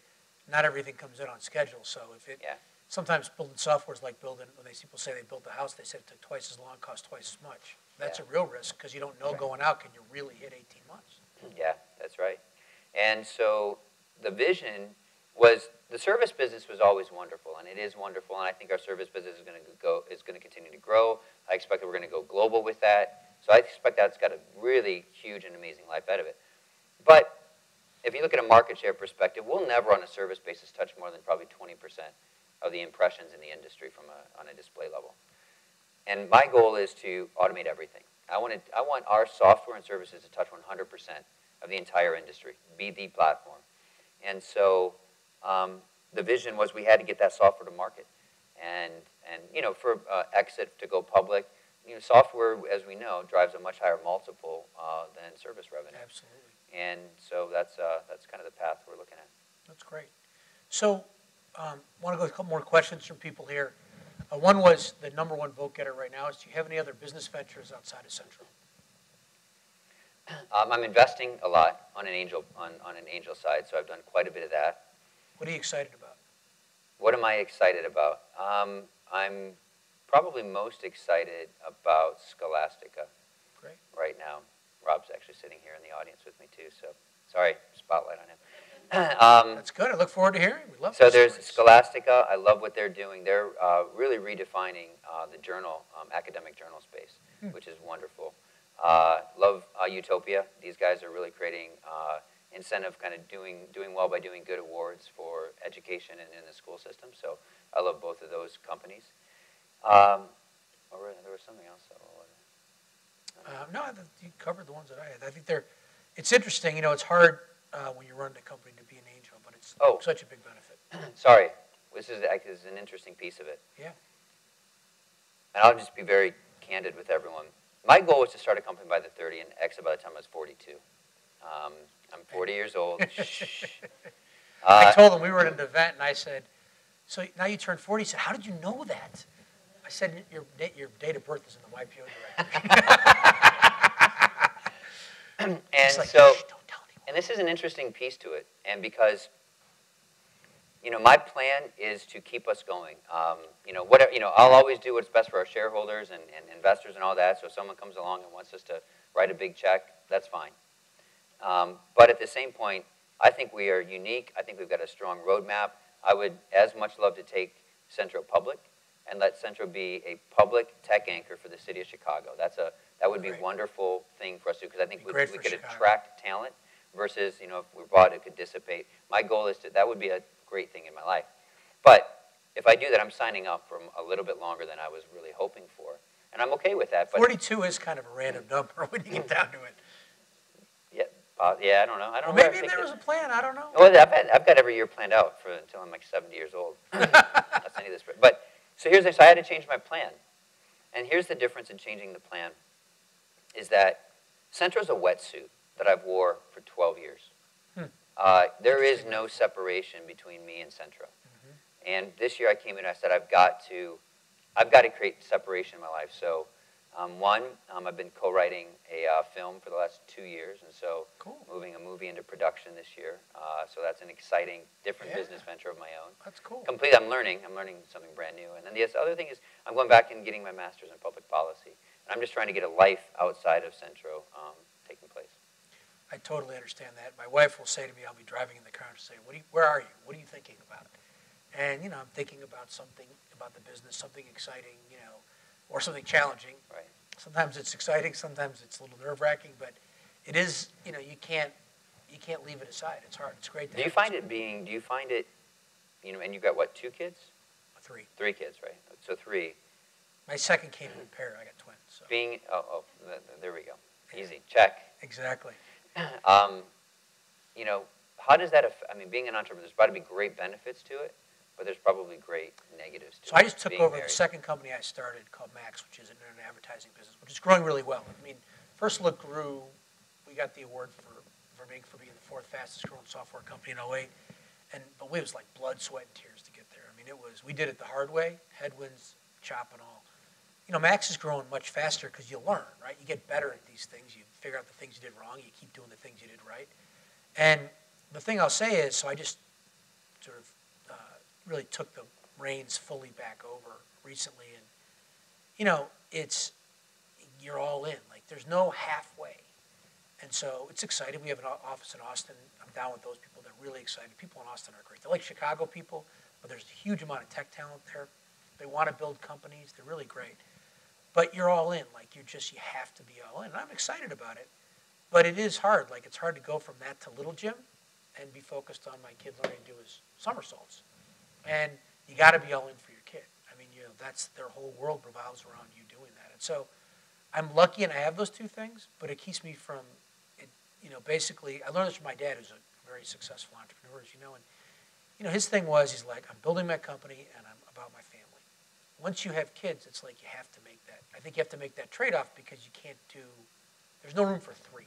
not everything comes in on schedule. So if it sometimes building software is like building, when these people say they built a house, they said it took twice as long, cost twice as much. That's a real risk because you don't know going out, can you really hit 18 months? Yeah, that's right. And so the vision was, the service business was always wonderful, and it is wonderful, and I think our service business is going to continue to grow. I expect that we're going to go global with that. So I expect that's got a really huge and amazing life out of it. But if you look at a market share perspective, we'll never on a service basis touch more than probably 20% of the impressions in the industry on a display level. And my goal is to automate everything. I want our software and services to touch 100% of the entire industry, be the platform. And so the vision was we had to get that software to market. And for exit to go public, software, as we know, drives a much higher multiple than service revenue. Absolutely. And so that's kind of the path we're looking at. That's great. So I want to go with a couple more questions from people here. One was the number one vote getter right now is, do you have any other business ventures outside of Central? I'm investing a lot on an angel side, so I've done quite a bit of that. What are you excited about? What am I excited about? I'm probably most excited about Scholastica. Great. Right now. Rob's actually sitting here in the audience with me too, so sorry, spotlight on him. That's good. I look forward to hearing. We love so there's stories. Scholastica. I love what they're doing. They're really redefining the journal, academic journal space, which is wonderful. Love Utopia. These guys are really creating incentive, kind of doing well by doing good awards for education and in the school system. So I love both of those companies. Or there was something else. No, you covered the ones that I had. I think they're It's interesting, you know, it's hard when you run the company to be an angel, but it's such a big benefit. Sorry, this is an interesting piece of it. Yeah. And I'll just be very candid with everyone. My goal was to start a company by the 30 and exit by the time I was 42. I'm 40 years old. I told them, we were at an event, and I said, so now you turned 40. He said, how did you know that? I said, your date of birth is in the YPO directory. And like, so, don't tell anyone. And this is an interesting piece to it. And because, you know, my plan is to keep us going. You know, whatever, you know, I'll always do what's best for our shareholders and investors and all that. So if someone comes along and wants us to write a big check, that's fine. But at the same point, I think we are unique. I think we've got a strong roadmap. I would as much love to take Centro public and let Centro be a public tech anchor for the city of Chicago. That would be a wonderful thing for us to do, because I think we could attract talent versus, you know, if we bought it could dissipate. My goal is that would be a great thing in my life. But if I do that, I'm signing up for a little bit longer than I was really hoping for. And I'm okay with that. But 42 is kind of a random number when you get down to it. Yeah, I don't know. Well, maybe there was a plan. I don't know. Well, I've got every year planned out for until I'm like 70 years old. That's any of this. But so here's this. I had to change my plan, and here's the difference in changing the plan, is that Centro's a wetsuit that I've wore for 12 years. There is no separation between me and Centro. And this year I came in and I said I've got to create separation in my life. So. I've been co-writing a film for the last 2 years, and so moving a movie into production this year. So that's an exciting, different business venture of my own. That's cool. I'm learning something brand new. And then the other thing is I'm going back and getting my master's in public policy. And I'm just trying to get a life outside of Centro taking place. I totally understand that. My wife will say to me, I'll be driving in the car and say, where are you? What are you thinking about? And, you know, I'm thinking about something about the business, something exciting, you know, or something challenging. Right. Sometimes it's exciting, sometimes it's a little nerve-wracking, but it is, you know, you can't leave it aside. It's hard. It's great. Do you find it, you know, and you've got what, 2 kids? 3. 3 kids, right? So 3. My second came in a pair. I got twins. So. There we go. Easy. Check. Exactly. You know, how does that affect, I mean, being an entrepreneur, there's got to be great benefits to it. But there's probably great negatives to it. So I just took over the second company I started called Max, which is an internet advertising business, which is growing really well. I mean, First Look grew. We got the award for being the 4th fastest growing software company in 2008. But it was like blood, sweat, and tears to get there. I mean, we did it the hard way, headwinds, chop and all. You know, Max is growing much faster because you learn, right? You get better at these things. You figure out the things you did wrong. You keep doing the things you did right. And the thing I'll say is, so I just sort of really took the reins fully back over recently, and you know, you're all in. Like, there's no halfway, and so it's exciting. We have an office in Austin. I'm down with those people. They're really excited. People in Austin are great. They're like Chicago people, but there's a huge amount of tech talent there. They want to build companies. They're really great, but you're all in. Like, you have to be all in. And I'm excited about it, but it is hard. Like, it's hard to go from that to Little Jim and be focused on my kid learning to do his somersaults. And you got to be all in for your kid. I mean, you know, that's their whole world revolves around you doing that. And so, I'm lucky, and I have those 2 things. But it keeps me from, you know, basically, I learned this from my dad, who's a very successful entrepreneur, as you know. And you know, his thing was, he's like, I'm building my company, and I'm about my family. Once you have kids, it's like you have to make that. I think you have to make that trade-off, because you can't do. There's no room for 3.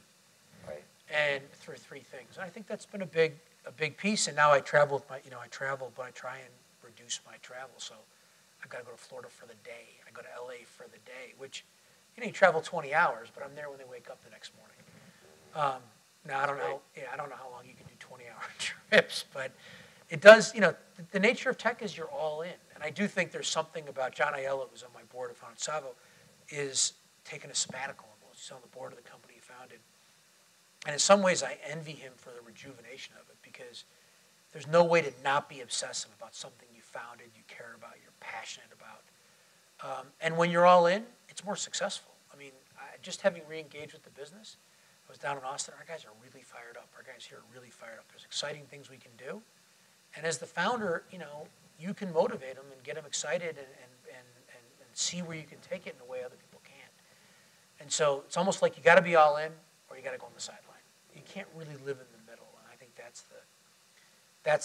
Right. And for 3 things, and I think that's been a big piece. And now I travel with but I try and reduce my travel. So I've got to go to Florida for the day. I go to LA for the day, which, you know, you travel 20 hours, but I'm there when they wake up the next morning. Now I don't know. Yeah, I don't know how long you can do 20-hour trips, but it does. You know, the nature of tech is you're all in. And I do think there's something about John Aiello, who's on my board of Founded Savo, is taking a sabbatical. He's on the board of the company he founded. And in some ways, I envy him for the rejuvenation of it, because there's no way to not be obsessive about something you founded, you care about, you're passionate about. And when you're all in, it's more successful. I mean, just having re-engaged with the business, I was down in Austin. Our guys are really fired up. Our guys here are really fired up. There's exciting things we can do. And as the founder, you know, you can motivate them and get them excited and see where you can take it in a way other people can't. And so it's almost like you got to be all in, or you got to go on the sideline. you can't really live in the middle. And I think that's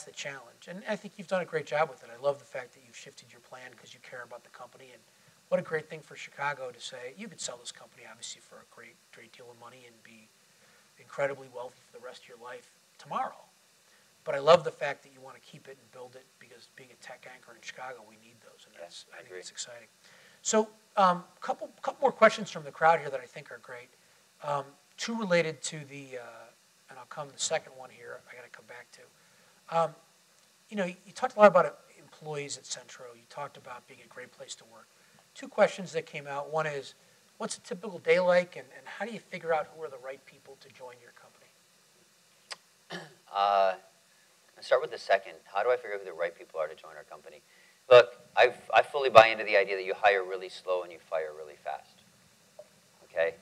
the challenge. And I think you've done a great job with it. I love the fact that you've shifted your plan because you care about the company. And what a great thing for Chicago to say, you could sell this company, obviously, for a great deal of money and be incredibly wealthy for the rest of your life tomorrow. But I love the fact that you want to keep it and build it because being a tech anchor in Chicago, we need those. And that's, yeah, I think it's exciting. So couple more questions from the crowd here that I think are great. Two related to the, and I'll come to the second one here, I got to come back to. You know, you talked a lot about employees at Centro. You talked about being a great place to work. Two questions that came out. One is, what's a typical day like, and how do you figure out who are the right people to join your company? I'll start with the second. How do I figure out who the right people are to join our company? Look, I fully buy into the idea that you hire really slow and you fire really fast, okay?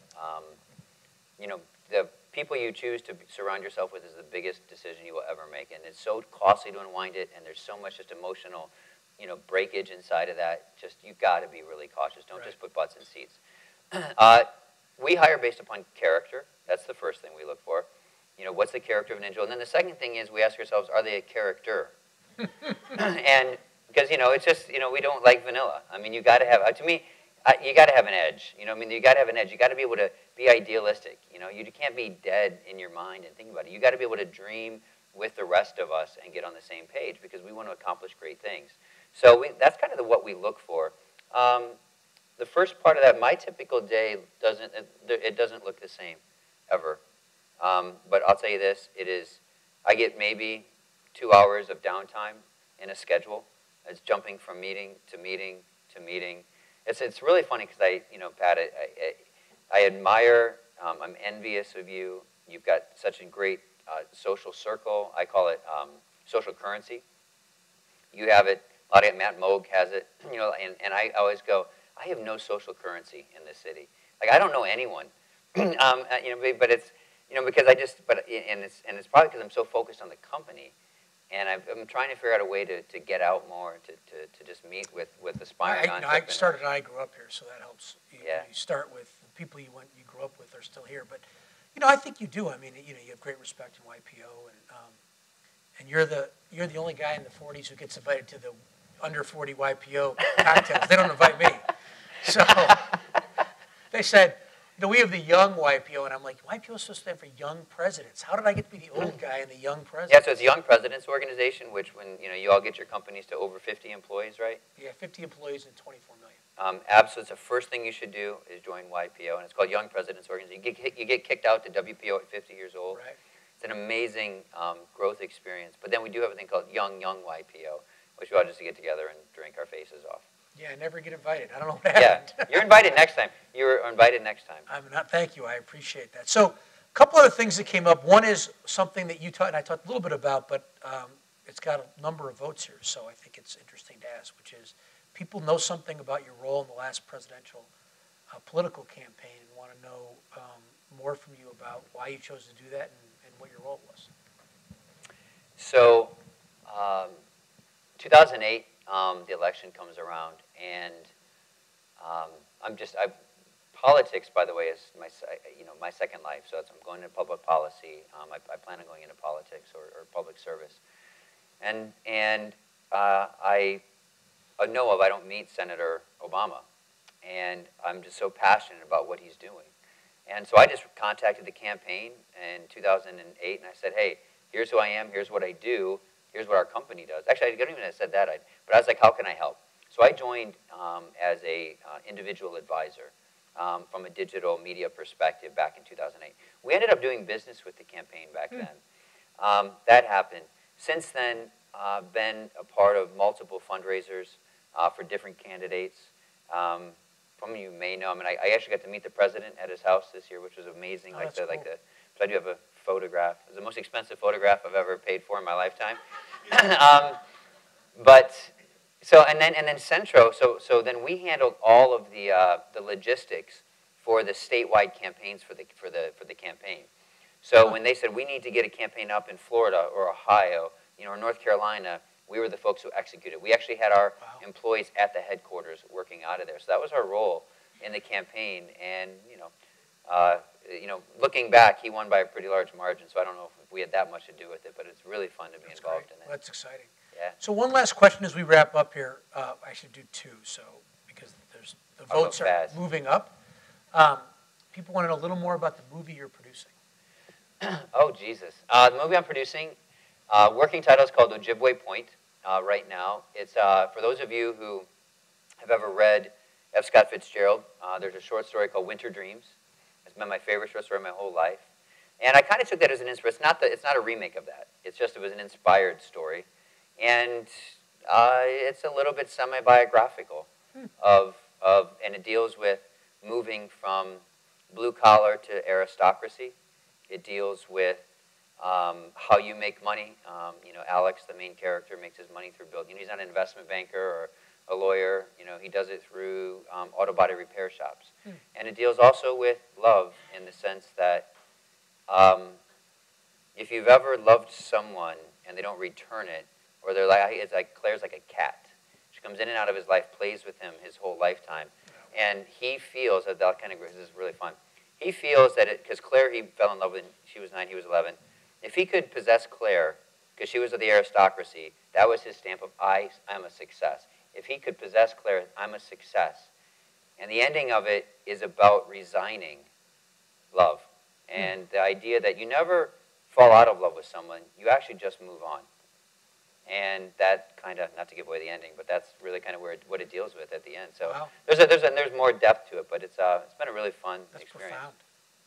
You know, the people you choose to surround yourself with is the biggest decision you will ever make, and it's so costly to unwind it, and there's so much just emotional, you know, breakage inside of that. Just, you've got to be really cautious. Don't just put butts in seats. We hire based upon character. That's the first thing we look for. You know, what's the character of an individual? And then the second thing is we ask ourselves, are they a character? And because, you know, it's just, you know, we don't like vanilla. I mean, you got to have, to me, you got to have an edge. You know, I mean, you got to have an edge. You got to be able to be idealistic. You know, you can't be dead in your mind and think about it. You got to be able to dream with the rest of us and get on the same page because we want to accomplish great things. So that's kind of what we look for. The first part of that, my typical day doesn't look the same ever. But I'll tell you this, it is, I get maybe 2 hours of downtime in a schedule. It's jumping from meeting to meeting to meeting. It's really funny because you know, Pat, I admire, I'm envious of you. You've got such a great social circle. I call it social currency. You have it. A lot of Matt Moog has it. You know, and I always go, I have no social currency in this city. Like, I don't know anyone. You know, but it's, you know, because I just, and it's probably because I'm so focused on the company, and I'm trying to figure out a way to get out more, to just meet with aspiring entrepreneurs. I grew up here, so that helps. You start with the people you grew up with are still here, but you know, I think you do. I mean, you know, you have great respect in YPO, and you're the only guy in the 40s who gets invited to the under 40 YPO cocktails. They don't invite me. So they said, no, we have the young YPO, and I'm like, YPO is supposed to stand for young presidents. How did I get to be the old guy and the young president? Yeah, so it's the Young Presidents Organization, which when you all get your companies to over 50 employees, right? Yeah, 50 employees and 24 million. Absolutely, the first thing you should do is join YPO, and it's called Young Presidents Organization. You get kicked out to WPO at 50 years old. Right. It's an amazing growth experience. But then we do have a thing called Young YPO, which we all just get together and drink our faces off. Yeah, I never get invited. I don't know what happened. Yeah, you're invited next time. You're invited next time. I'm not. Thank you. I appreciate that. So a couple other things that came up. One is something that you taught, and I talked a little bit about, but it's got a number of votes here, so I think it's interesting to ask, which is people know something about your role in the last presidential political campaign and want to know more from you about why you chose to do that and what your role was. So 2008, the election comes around, and politics, by the way, is my second life. So that's, I'm going into public policy. I plan on going into politics or public service, and I know I don't meet Senator Obama, and I'm just so passionate about what he's doing, and so I just contacted the campaign in 2008, and I said, hey, here's who I am, here's what I do. Here's what our company does. Actually, I don't even have said that, but I was like, how can I help? So I joined as an individual advisor from a digital media perspective back in 2008. We ended up doing business with the campaign back then. That happened. Since then, I've been a part of multiple fundraisers for different candidates. Some of you may know, I mean, I actually got to meet the president at his house this year, which was amazing. Oh, that's cool. So I do have a photograph. It was the most expensive photograph I've ever paid for in my lifetime. And then Centro. So then we handled all of the logistics for the statewide campaigns for the campaign. So when they said we need to get a campaign up in Florida or Ohio, or North Carolina, we were the folks who executed. We actually had our employees at the headquarters working out of there. So that was our role in the campaign, and You know, looking back, he won by a pretty large margin, so I don't know if we had that much to do with it, but it's really fun to be involved in it. That's exciting. Yeah. So one last question as we wrap up here. I should do two, so because there's the votes are moving up. People want to know a little more about the movie you're producing. Oh, Jesus. The movie I'm producing, working title is called Ojibwe Point right now. It's for those of you who have ever read F. Scott Fitzgerald, there's a short story called Winter Dreams. It's been my favorite short story my whole life. And I kind of took that as an inspiration. It's not a remake of that. It's just it was an inspired story. And it's a little bit semi-biographical and it deals with moving from blue collar to aristocracy. It deals with how you make money. You know, Alex, the main character, makes his money through building. You know, he's not an investment banker or a lawyer. You know, he does it through auto body repair shops. And it deals also with love in the sense that if you've ever loved someone and they don't return it, or they're like, it's like Claire's like a cat. She comes in and out of his life, plays with him his whole lifetime. And he feels that kind of, this is really fun. He feels that because Claire, he fell in love with, she was 9, he was 11. If he could possess Claire, because she was of the aristocracy, that was his stamp of, I'm a success. If he could possess Claire, I'm a success. And the ending of it is about resigning love. And the idea that you never fall out of love with someone, you actually just move on. And that kind of, not to give away the ending, but that's really kind of where what it deals with at the end. So wow. there's more depth to it, but it's been a really fun experience. That's profound.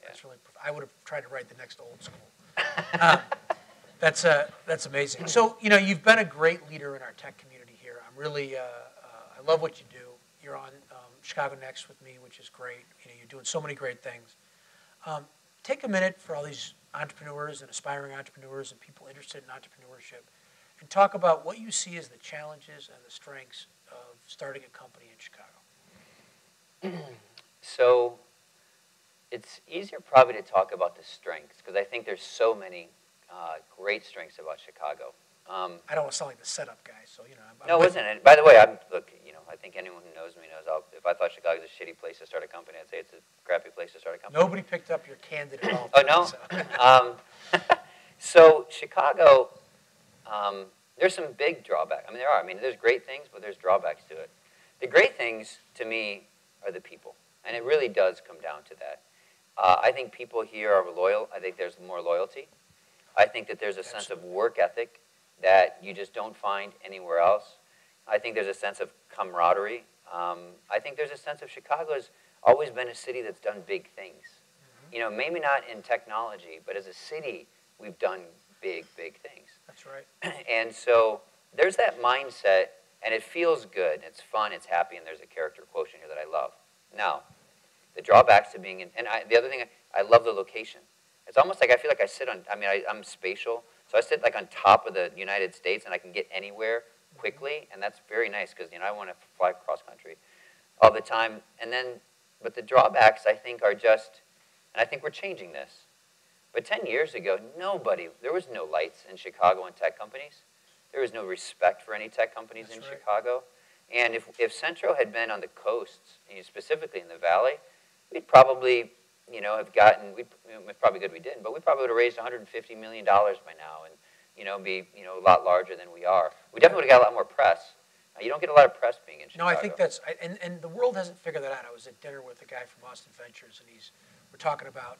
Yeah. That's really I would have tried to write the next old school. That's amazing. So, you know, you've been a great leader in our tech community here. I'm really, I love what you do. You're on Chicago Next with me, which is great. You know, you're doing so many great things. Take a minute for all these entrepreneurs and aspiring entrepreneurs and people interested in entrepreneurship, and talk about what you see as the challenges and the strengths of starting a company in Chicago. So it's easier probably to talk about the strengths, because I think there's so many great strengths about Chicago. I don't want to sound like the setup guy, so you know. No, wasn't it? By the way, look, you know, I think anyone who knows me knows if I thought Chicago's a shitty place to start a company, I'd say it's a crappy place to start a company. Nobody picked up your candidate all the time. Oh, no? So, so Chicago... there's some big drawbacks. I mean, there are. I mean, there's great things, but there's drawbacks to it. The great things, to me, are the people. And it really does come down to that. I think people here are loyal. I think there's more loyalty. I think that there's a sense of work ethic that you just don't find anywhere else. I think there's a sense of camaraderie. I think there's a sense of Chicago's always been a city that's done big things. You know, maybe not in technology, but as a city, we've done big, big things. That's right. And so there's that mindset, and it feels good, and it's fun, it's happy, and there's a character quotient here that I love. Now, the drawbacks to being in, the other thing, I love the location. It's almost like I feel like I sit on, I mean, I'm spatial, so I sit like on top of the United States, and I can get anywhere quickly, and that's very nice, because, you know, I want to fly cross-country all the time. And then, but the drawbacks, I think, are just, and I think we're changing this. But 10 years ago, there was no lights in Chicago and tech companies. There was no respect for any tech companies in Chicago. And if Centro had been on the coasts, specifically in the valley, we'd probably, you know, have gotten, it's probably good we didn't, but we probably would have raised $150 million by now and, you know, be, you know, a lot larger than we are. We definitely would have got a lot more press. You don't get a lot of press being in Chicago. No, I think that's, and the world hasn't figured that out. I was at dinner with a guy from Austin Ventures, and we're talking about,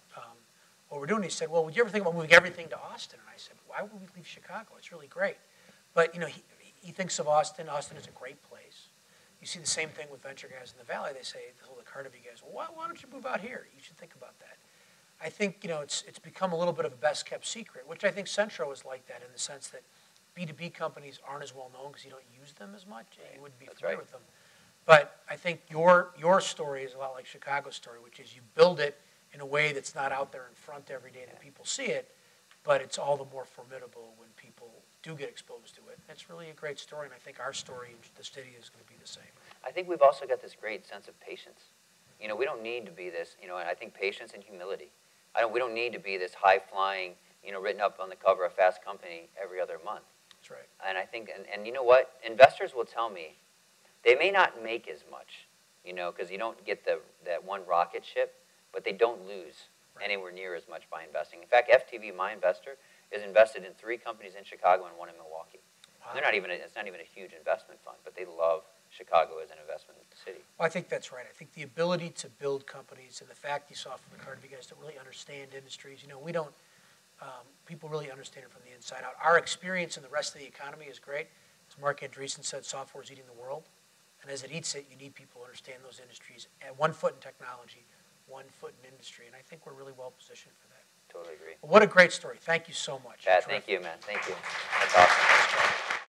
what we're doing, he said, well, would you ever think about moving everything to Austin? And I said, why would we leave Chicago? It's really great. But, you know, he thinks of Austin. Austin is a great place. You see the same thing with venture guys in the valley. They say, the whole Carnegie guys, well, why don't you move out here? You should think about that. I think, you know, it's become a little bit of a best-kept secret, which I think Centro is like that in the sense that B2B companies aren't as well known because you don't use them as much. Right. You wouldn't be familiar with them. But I think your story is a lot like Chicago's story, which is you build it in a way that's not out there in front every day that people see it, but it's all the more formidable when people do get exposed to it. It's really a great story, and I think our story in the city is going to be the same. I think we've also got this great sense of patience. You know, we don't need to be this, you know, and I think patience and humility. We don't need to be this high-flying, you know, written up on the cover of Fast Company every other month. That's right. And I think, and you know what? Investors will tell me they may not make as much, you know, because you don't get that one rocket ship, but they don't lose anywhere near as much by investing. In fact, FTV, my investor, is invested in 3 companies in Chicago and 1 in Milwaukee. Wow. They're not even, it's not even a huge investment fund, but they love Chicago as an investment city. Well, I think that's right. I think the ability to build companies and the fact you saw from the card, you guys don't really understand industries. You know, we don't, people really understand it from the inside out. Our experience in the rest of the economy is great. As Mark Andreessen said, software is eating the world. And as it eats it, you need people who understand those industries. At 1 foot in technology, 1 foot in industry. And I think we're really well positioned for that. Totally agree. Well, what a great story. Thank you so much. Pat, thank you, man. Thank you. That's awesome.